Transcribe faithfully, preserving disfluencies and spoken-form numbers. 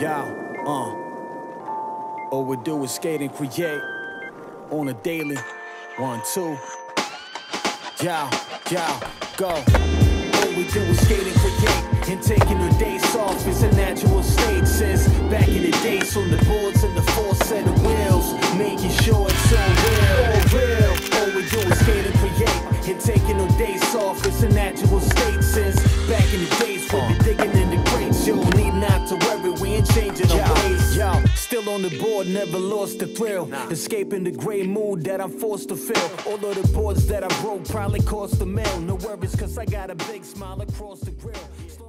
Y'all, uh, all we do is skate and create on a daily. One, two, y'all, y'all, go. All we do is skate and create, and taking our days off is a natural state since back in the days on the boards and the four set of wheels, making sure it's all real, all real. All we do is skate and create, and taking no days off, it's a natural state since back in the days when we're digging in the crates, yo, need not to worry, we ain't changing our ways, yo, still on the board, never lost the thrill, nah. Escaping the gray mood that I'm forced to fill, all of the boards that I broke probably cost a mill, no worries cause I got a big smile across the grill.